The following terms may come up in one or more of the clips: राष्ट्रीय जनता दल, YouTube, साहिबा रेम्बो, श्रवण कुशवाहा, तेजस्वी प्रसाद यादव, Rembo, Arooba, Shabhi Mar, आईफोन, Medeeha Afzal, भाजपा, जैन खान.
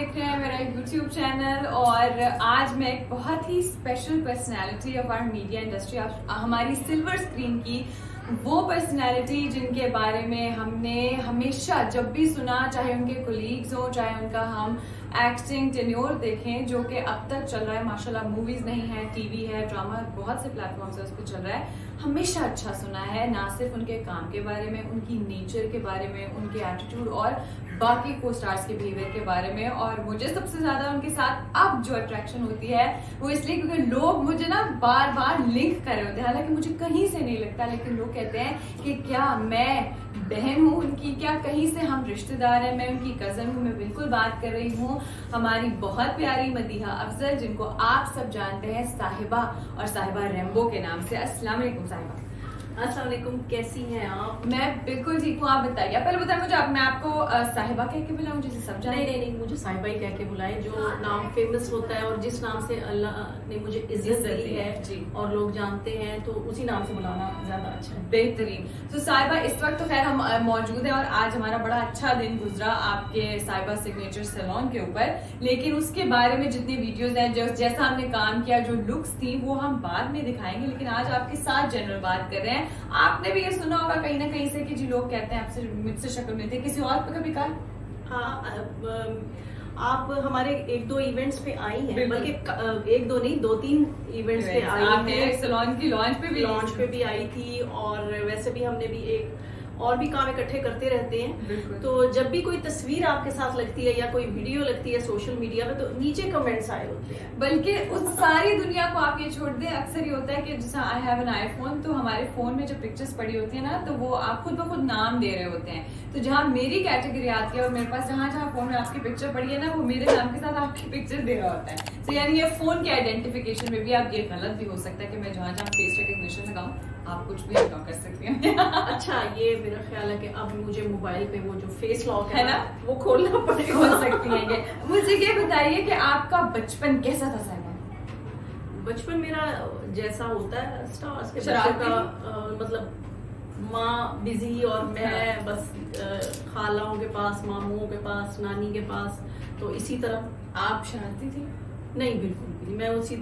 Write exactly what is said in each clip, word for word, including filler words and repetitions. देख रहे हैं मेरा यूट्यूब चैनल। और आज मैं एक बहुत ही special personality of our media industry, हमारी सिल्वर स्क्रीन की वो पर्सनालिटी जिनके बारे में हमने हमेशा जब भी सुना, चाहे उनके कोलीग्स हो, चाहे उनका हम एक्टिंग टेन्योर देखें जो कि अब तक चल रहा है माशाल्लाह, मूवीज़ नहीं है, टीवी है, ड्रामा, बहुत से प्लेटफॉर्म्स है उस पर चल रहा है, हमेशा अच्छा सुना है। ना सिर्फ उनके काम के बारे में, उनकी नेचर के बारे में, उनके एटीट्यूड और बाकी को स्टार्स के बिहेवियर के बारे में। और मुझे सबसे ज़्यादा उनके साथ अब जो अट्रैक्शन होती है वो इसलिए क्योंकि लोग मुझे ना बार बार लिंक कर रहे होते हैं, हालांकि मुझे कहीं से नहीं लगता, लेकिन लोग कहते हैं कि क्या मैं बहन हूँ उनकी, क्या कहीं से हम रिश्तेदार हैं, मैं उनकी कज़न हूँ। मैं बिल्कुल बात कर रही हूँ हमारी बहुत प्यारी मदीहा अफजल, जिनको आप सब जानते हैं साहिबा और साहिबा रेम्बो के नाम से। अस्सलाम वालेकुम साहिबा। अस्सलाम वालेकुम, कैसी हैं आप? मैं बिल्कुल ठीक हूँ, आप बताइए। पहले बताए मुझे, आप मैं आपको साहिबा कह के बुलाऊँ जिसे सब जानते? नहीं नहीं नहीं, मुझे साहिबा ही कह के बुलाएं, जो नाम फेमस होता है और जिस नाम से अल्लाह ने मुझे इज्जत दी है और लोग जानते हैं, तो उसी नाम से बुलाना ज्यादा अच्छा है, बेहतरीन। तो साहिबा इस वक्त तो खैर हम मौजूद हैं और आज हमारा बड़ा अच्छा दिन गुजरा आपके साहिबा सिग्नेचर सैलून के ऊपर, लेकिन उसके बारे में जितनी वीडियोस हैं, जैसा हमने काम किया, जो लुक्स थी, वो हम बाद में दिखाएंगे। लेकिन आज आपके साथ जनरल बात कर रहे हैं। आपने भी ये सुना होगा कहीं ना कहीं से कि जी लोग कहते हैं आपसे, मुझसे शक्ल मिलती है, किसी और पर कभी कहा? हाँ, आप हमारे एक दो इवेंट्स पे आई हैं, बल्कि एक दो नहीं, दो तीन इवेंट्स पे आई हैं। सैलून की लॉन्च पे भी लॉन्च पे भी आई थी, और वैसे भी हमने भी एक और भी काम इकट्ठे करते रहते हैं। तो जब भी कोई तस्वीर आपके साथ लगती है या कोई वीडियो लगती है सोशल मीडिया पे, तो नीचे कमेंट्स आए होते हैं, बल्कि उस सारी दुनिया को आप ये छोड़ दें। अक्सर ये होता है कि जैसे आई हैव एन आईफोन, तो हमारे फोन में जो पिक्चर्स पड़ी होती है ना, तो वो आप खुद ब खुद नाम दे रहे होते हैं। तो जहाँ मेरी कैटेगरी आती है और मेरे पास जहाँ जहाँ फोन में आपकी पिक्चर पड़ी है ना, वो मेरे नाम के साथ आपकी पिक्चर दे रहा होता है। तो यानी ये फोन के आइडेंटिफिकेशन में भी आप, ये गलत भी हो सकता है कि मैं जहाँ जहाँ फेस रिकग्निशन लगाऊँ, आप कुछ भी लॉक कर सकते हैं। अच्छा, ये मेरा ख्याल है कि अब मुझे मोबाइल पे वो जो फेस लॉक है ना, वो खोलना पड़ेगा। खोल सकती हैं ये। मुझे ये बताइए कि आपका बचपन कैसा था साहिबा? बचपन मेरा जैसा होता है स्टार्स के बच्चों का, आ, मतलब माँ बिजी और मैं बस खालाओं के पास, मामूओं के पास, नानी के पास, तो इसी तरह। आप शरारती थी? नहीं, बिल्कुल भी। मैं उसी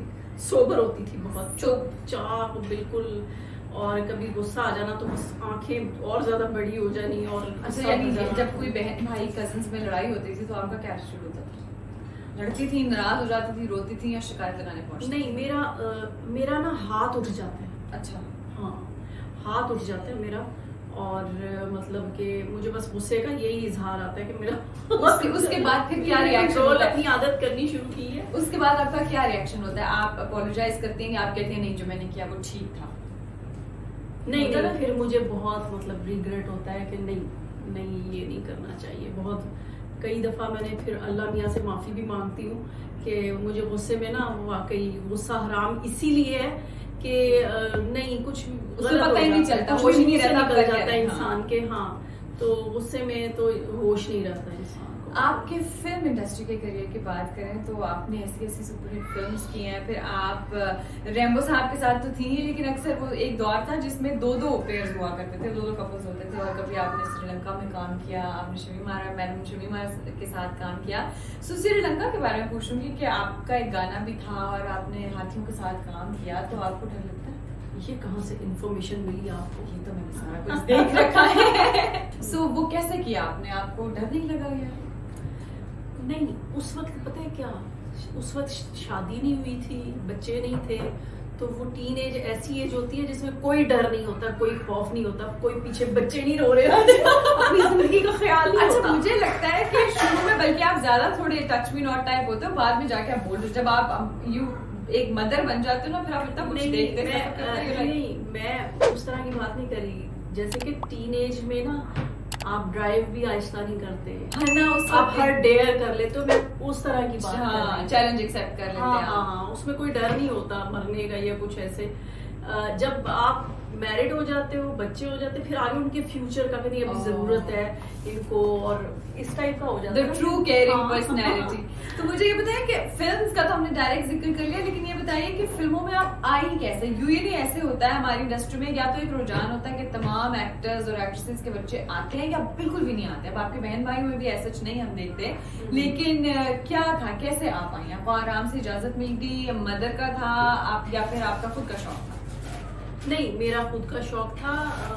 सोबर होती थी, बहुत चुपचाप बिल्कुल, और कभी गुस्सा आ जाना तो बस आंखें और ज्यादा बड़ी हो जानी। और अच्छा, यानी जब कोई बहन भाई कजन्स में लड़ाई होती थी तो आपका क्या एटीट्यूड होता था? लड़ती थी, नाराज हो जाती थी, रोती थी, या शिकायत लगाने पहुंचती? नहीं, मेरा आ, मेरा ना हाथ उठ जाता है। अच्छा। हाँ, हाथ उठ जाता है मेरा, और मतलब कि मुझे बस गुस्से का यही इजहार आता है कि मेरा उसके, उसके बाद फिर क्या रिएक्शन होता है? अपनी आदत करनी शुरू की है। उसके बाद आपका क्या रिएक्शन होता है? आप अपोलोजाइज करती हैं, आप कहती हैं नहीं जो मैंने किया वो ठीक था? नहीं, ना फिर मुझे बहुत मतलब रिग्रेट होता है कि नहीं नहीं ये नहीं करना चाहिए। बहुत कई दफ़ा मैंने फिर अल्लाह मियाँ से माफ़ी भी मांगती हूँ कि मुझे गुस्से में ना, वाकई गुस्सा हराम इसीलिए है कि नहीं, कुछ पता ही नहीं चलता, होश ही नहीं रहता, निकल जाता है इंसान के। हाँ, तो गुस्से में तो होश नहीं रहता इंसान। आपके फिल्म इंडस्ट्री के करियर की बात करें तो आपने ऐसी ऐसी सुपरहिट फिल्म्स की हैं, फिर आप रेम्बो साहब के साथ तो थी, लेकिन अक्सर वो एक दौर था जिसमें दो दो पेयर्स हुआ करते थे, दो दो कपल्स होते थे। और कभी आपने श्रीलंका में काम किया, आपने शबी मार, मैडम शबी मार के साथ काम किया। सो श्रीलंका के बारे में पूछूंगी कि आपका एक गाना भी था और आपने हाथियों के साथ काम किया, तो आपको डर लगता है? ये कहाँ से इन्फॉर्मेशन मिली आपको? ये तो मैंने सारा कुछ देख रखा है। सो वो कैसे किया आपने? आपको डर नहीं लगा? यार नहीं, उस वक्त पता है क्या, उस वक्त शादी नहीं हुई थी, बच्चे नहीं थे, तो वो टीन एज ऐसी एज होती है जिसमें कोई डर नहीं होता, कोई खौफ नहीं होता, कोई पीछे बच्चे नहीं रो रहे होते, अपनी जिंदगी का ख्याल नहीं होता। अच्छा, मुझे लगता है कि शुरू में बल्कि आप ज्यादा थोड़े टच मी नॉट टाइप होते हो, बाद में जाके आप बोल रहे हो, जब आप यू एक मदर बन जाते हो ना, फिर आप इतना कुछ देखते हैं। नहीं, मैं उस तरह की बात नहीं कर रही, जैसे कि टीन एज में ना आप ड्राइव भी आहिस्ता नहीं करते है ना, उस आप हर डेयर कर लेते हो। मैं उस तरह की बात, हाँ, चैलेंज एक्सेप्ट कर लेते हैं। हाँ, हाँ, हाँ, उसमें कोई डर नहीं होता मरने का या कुछ ऐसे। जब आप मैरिड हो जाते हो, बच्चे हो जाते, फिर आगे उनके फ्यूचर का भी अभी जरूरत है इनको, और इस टाइप का हो जाता है ट्रू केयरिंग पर्सनैलिटी। तो मुझे ये बताया कि फिल्म्स का तो हमने डायरेक्ट जिक्र कर लिया, लेकिन ये बताइए कि फिल्मों में आप आई कैसे? यू ये नहीं ऐसे होता है हमारी इंडस्ट्री में, या तो एक रुझान होता है कि तमाम एक्टर्स और एक्ट्रेसेस के बच्चे आते हैं या बिल्कुल भी नहीं आते। अब आपके बहन भाई में भी ऐसा नहीं हम देखते, लेकिन क्या था, कैसे आप आई? आपको आराम से इजाजत मिल गई, मदर का था आप या फिर आपका खुद का शौक था? नहीं, मेरा खुद का शौक था।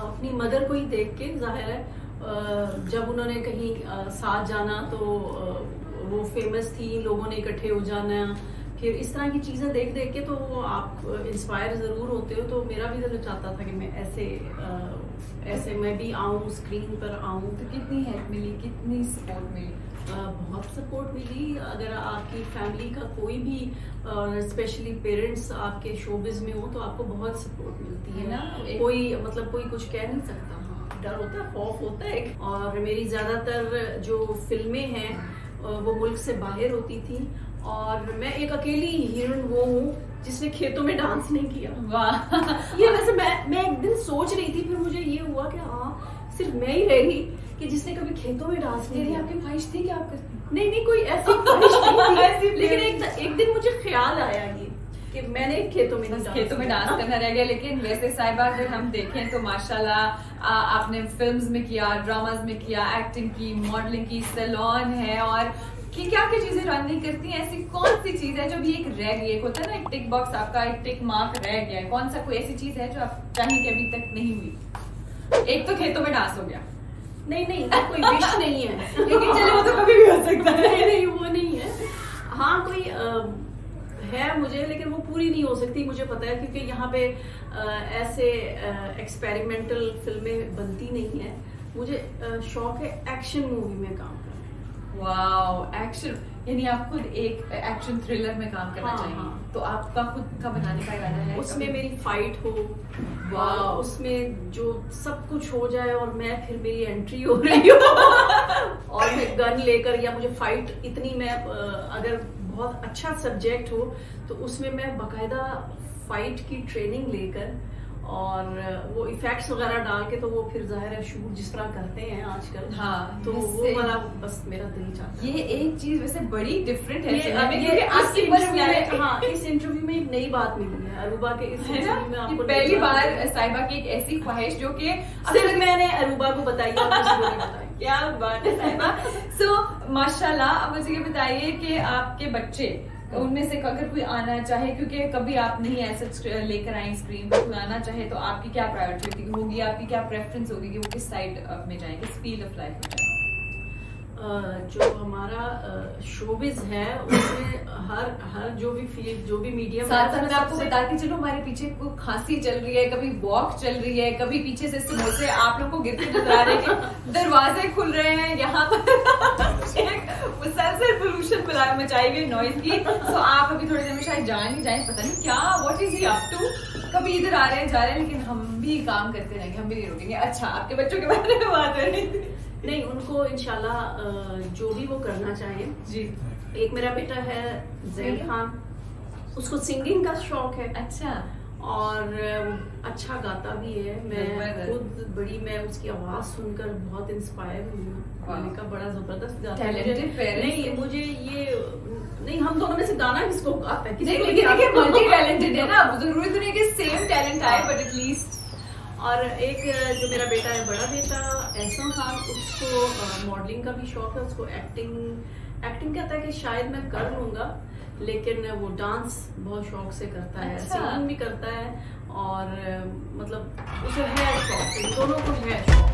अपनी मदर को ही देख के, जाहिर है जब उन्होंने कहीं साथ जाना तो वो फेमस थी, लोगों ने इकट्ठे हो जाना, फिर इस तरह की चीज़ें देख देख के तो आप इंस्पायर ज़रूर होते हो। तो मेरा भी दिल चाहता था कि मैं ऐसे ऐसे मैं भी आऊँ, स्क्रीन पर आऊँ। तो कितनी हेल्प मिली, कितनी सपोर्ट मिली? बहुत सपोर्ट मिली। अगर आपकी फैमिली का कोई भी स्पेशली पेरेंट्स आपके शोबिज में हो तो आपको बहुत सपोर्ट मिलती है ना, कोई मतलब कोई कुछ कह नहीं सकता। डर होता है, खौफ होता है। और मेरी ज़्यादातर जो फिल्में हैं वो मुल्क से बाहर होती थी, और मैं एक अकेली हीरोइन वो हूँ जिसने खेतों में डांस नहीं किया। वाह! ये वैसे मैं मैं एक दिन सोच रही थी, फिर मुझे ये हुआ कि हाँ सिर्फ मैं ही रही कि जिसने कभी खेतों में डांस नहीं किया। आपकी ख्वाहिश थी कि आप कर... नहीं नहीं कोई ऐसी ख्वाहिश नहीं थी, लेकिन एक, एक दिन मुझे ख्याल आया ये कि मैंने खेतों में नहीं खेतों में डांस करना रह गया। लेकिन वैसे साहिबा अगर हम देखें तो माशाल्लाह आपने फिल्म्स में किया, ड्रामाज में किया, एक्टिंग की, मॉडलिंग की, सैलून है, और कि क्या क्या चीजें रन नहीं करती हैं। ऐसी कौन सी चीज है जो भी एक रह गई, एक होता है ना एक टिक बॉक्स आपका, एक टिक मार्क रह गया है, कौन सा कोई ऐसी चीज है जो आप चाहें कि अभी तक नहीं हुई? एक तो खेतों में डांस हो गया। नहीं नहीं वो कोई विश नहीं है, लेकिन चलो वो तो कभी भी हो सकता है। नहीं नहीं वो नहीं है। हाँ कोई आ, है मुझे, लेकिन वो पूरी नहीं हो सकती, मुझे पता है, क्योंकि यहाँ पे आ, ऐसे एक्सपेरिमेंटल फिल्में बनती नहीं है। मुझे आ, शौक है एक्शन मूवी में काम करना। Wow, action! यानी आप खुद एक एक्शन थ्रिलर में काम करना हाँ, चाहिए हाँ। तो आपका खुद का बनाने का इरादा है? उसमें मेरी फाइट हो, वाह, उसमें जो सब कुछ हो जाए और मैं फिर मेरी एंट्री हो रही हो और मैं गन लेकर, या मुझे फाइट इतनी, मैं अगर बहुत अच्छा सब्जेक्ट हो तो उसमें मैं बाकायदा फाइट की ट्रेनिंग लेकर और वो इफेक्ट्स वगैरह डाल के, तो वो फिर जाहिर है शूट जिस तरह करते हैं आजकल हाँ, तो वो वाला बस मेरा दिल चाहता है। ये एक चीज वैसे बड़ी डिफरेंट है। ये, ये, ये आपकी पर्सनैलिटी हाँ, इस इंटरव्यू में एक नई बात मिली है अरूबा के इस इंटरव्यू में। आपको पहली बार साहिबा की एक ऐसी ख्वाहिश जो कि सिर्फ मैंने अरूबा को बताई, बताई क्या बात है साहिबा। सो माशाल्लाह, अब मुझे ये बताइए कि आपके बच्चे उनमें से अगर कोई आना चाहे, क्योंकि कभी आप नहीं ऐसे लेकर आए स्क्रीन पर, कोई आना चाहे तो आपकी क्या प्रायोरिटी होगी, आपकी क्या प्रेफरेंस होगी कि वो किस साइड में जाएं, किस फील्ड ऑफ लाइफ में जाएं? जो हमारा शोबिज है उसमें हर हर जो भी फील्ड, जो भी मीडियम, साथ साथ आपको बता के चलो हमारे पीछे को खांसी चल रही है, कभी वॉक चल रही है, कभी पीछे से समोसे आप लोग को गिरते नजर आ रहे हैं, दरवाजे खुल रहे हैं, यहाँ पर पोल्यूशन मचाई गई नॉइज की। तो आप अभी थोड़ी देर में शायद जाए नहीं जाए, पता नहीं क्या, what is he up to, कभी इधर आ रहे हैं जा रहे हैं, लेकिन हम भी काम करते रहेंगे, हम भी नहीं रुकेंगे। अच्छा, आपके बच्चों के बारे में बात कर रही थी। नहीं, उनको इंशाल्लाह जो भी वो करना चाहे जी। एक मेरा बेटा है जैन खान, उसको सिंगिंग का शौक है। अच्छा। और अच्छा गाता भी है। मैं खुद बड़ी, मैं उसकी आवाज सुनकर बहुत इंस्पायर हुई हूँ। का बड़ा जबरदस्त गाता है। नहीं मुझे ये नहीं, हम दोनों में से गाना किसको आता है, किसी लेकिन देखिए मल्टी टैलेंटेड है ना, जरूरी तो नहीं कि सेम टैलेंट आए, बट एटलीस्ट। और एक जो मेरा बेटा है, बड़ा बेटा ऐसा खान, उसको मॉडलिंग का भी शौक है, उसको एक्टिंग एक्टिंग कहता है कि शायद मैं कर लूँगा, लेकिन वो डांस बहुत शौक से करता है, सिंगिंग भी करता है, और मतलब उसे है शौक, दोनों को है शौक।